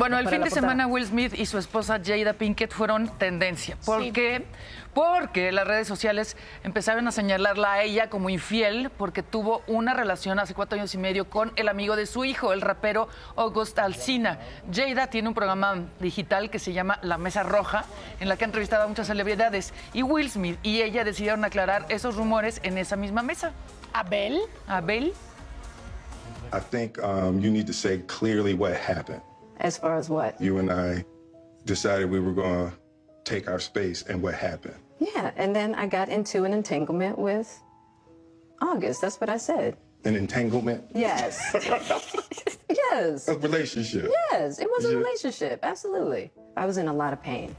Bueno, el fin de semana Will Smith y su esposa Jada Pinkett fueron tendencia. ¿Por qué? Porque las redes sociales empezaron a señalarla a ella como infiel porque tuvo una relación hace 4 años y medio con el amigo de su hijo, el rapero August Alsina. Jada tiene un programa digital que se llama La Mesa Roja, en la que ha entrevistado a muchas celebridades. Y Will Smith y ella decidieron aclarar esos rumores en esa misma mesa. ¿Abel? I think you need to say clearly what happened. As far as what? You and I decided we were going to take our space, and what happened? Yeah, and then I got into an entanglement with August. That's what I said. An entanglement? Yes. Yes. A relationship? Yes, it was a relationship, absolutely. I was in a lot of pain.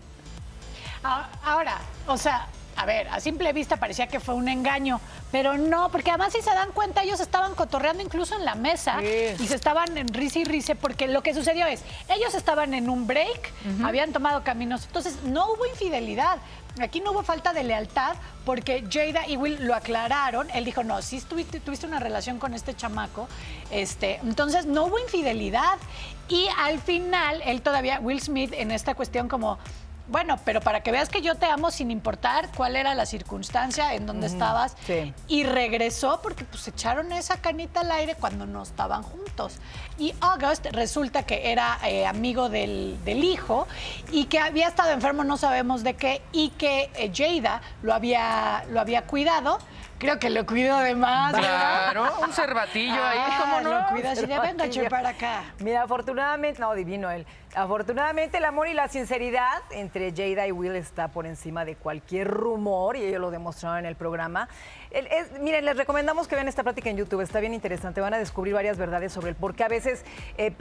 Ahora, o sea, a ver, a simple vista parecía que fue un engaño, pero no, porque además si se dan cuenta, ellos estaban cotorreando incluso en la mesa y se estaban en risa y risa, porque lo que sucedió es, ellos estaban en un break, habían tomado caminos, entonces no hubo infidelidad, aquí no hubo falta de lealtad, porque Jada y Will lo aclararon, él dijo, no, sí tuviste una relación con este chamaco, entonces no hubo infidelidad, y al final, él todavía, Will Smith, en esta cuestión como... Bueno, pero para que veas que yo te amo sin importar cuál era la circunstancia en donde estabas. Sí. Y regresó porque pues echaron esa canita al aire cuando no estaban juntos. Y August resulta que era amigo del hijo y que había estado enfermo, no sabemos de qué, y que Jada lo había cuidado. Creo que lo cuidó de más. Claro, un cervatillo ahí, ¿cómo no? Lo cuida así de, venga, che, para acá. Mira, afortunadamente, no, divino él. Afortunadamente, el amor y la sinceridad entre Jada y Will está por encima de cualquier rumor, y ellos lo demostraron en el programa. Miren, les recomendamos que vean esta plática en YouTube, está bien interesante. Van a descubrir varias verdades sobre el por qué a veces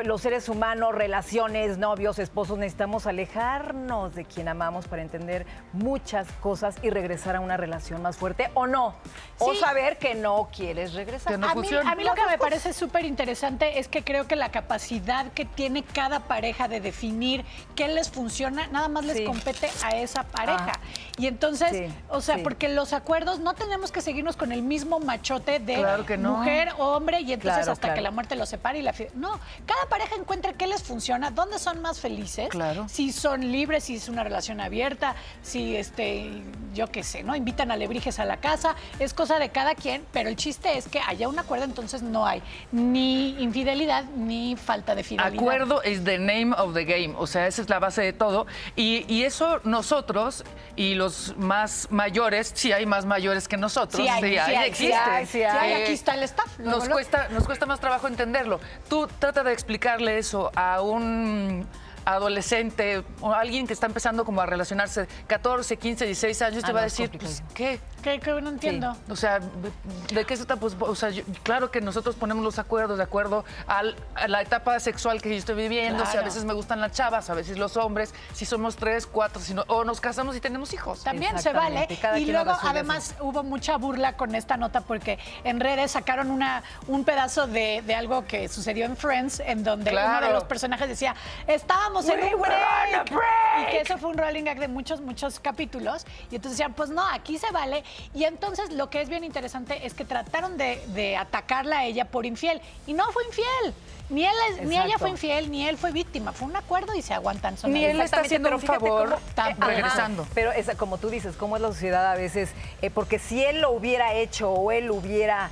los seres humanos, relaciones, novios, esposos, necesitamos alejarnos de quien amamos para entender muchas cosas y regresar a una relación más fuerte, ¿o no? O saber que no quieres regresar. No, a mí lo que me parece súper interesante es que creo que la capacidad que tiene cada pareja de definir qué les funciona, nada más les compete a esa pareja. Y entonces, o sea, porque los acuerdos no tenemos que seguirnos con el mismo machote de mujer, hombre, y entonces que la muerte los separe y la... No, cada pareja encuentra qué les funciona, dónde son más felices, si son libres, si es una relación abierta, si, yo qué sé, ¿no? Invitan alebrijes a la casa, es cosa de cada quien, pero el chiste es que haya un acuerdo, entonces no hay ni infidelidad ni falta de fidelidad. Acuerdo is the name of the game, o sea, esa es la base de todo. Y eso nosotros y los más mayores, si hay más mayores que nosotros, aquí está el staff. Nos cuesta más trabajo entenderlo. Tú trata de explicarle eso a un adolescente o alguien que está empezando como a relacionarse, 14, 15, 16 años, te va a decir, pues, ¿qué? No entiendo. O sea, ¿de qué se trata? Pues, o sea, claro que nosotros ponemos los acuerdos de acuerdo a la etapa sexual que yo estoy viviendo, o sea, a veces me gustan las chavas, a veces los hombres, si somos 3, 4, si no, o nos casamos y tenemos hijos. También se vale. Y luego, además, hubo mucha burla con esta nota porque en redes sacaron un pedazo de algo que sucedió en Friends, en donde uno de los personajes decía, estábamos en un break. Y que eso fue un rolling gag de muchos capítulos. Y entonces decían, pues no, aquí se vale. Y entonces lo que es bien interesante es que trataron de atacarla a ella por infiel. Y no fue infiel. Ni ella fue infiel, ni él fue víctima. Fue un acuerdo y se aguantan. Ni él está haciendo un favor regresando. Pero es, como tú dices, cómo es la sociedad a veces. Porque si él lo hubiera hecho o él hubiera...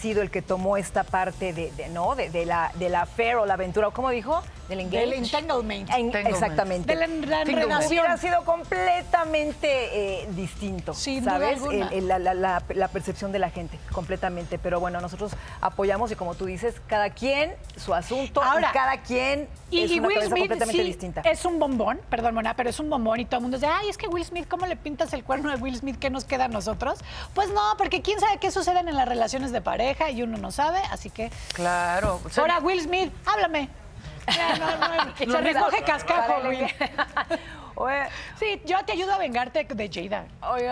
sido el que tomó esta parte de la affair o la aventura, ¿cómo dijo? Del entanglement. Exactamente. De la relación. Hubiera sido completamente distinto, sin ¿sabes? La percepción de la gente, completamente. Pero bueno, nosotros apoyamos y como tú dices, cada quien su asunto. Ahora, y cada quien es una cosa completamente distinta. Es un bombón, perdón, Mona, pero es un bombón y todo el mundo dice, ay, es que Will Smith, ¿cómo le pintas el cuerno de Will Smith? ¿Qué nos queda a nosotros? Pues no, porque quién sabe qué sucede en la relación de pareja y uno no sabe, así que... Claro. Ahora, Will Smith, háblame. Se recoge cascajo, Will. Sí, yo te ayudo a vengarte de Jada.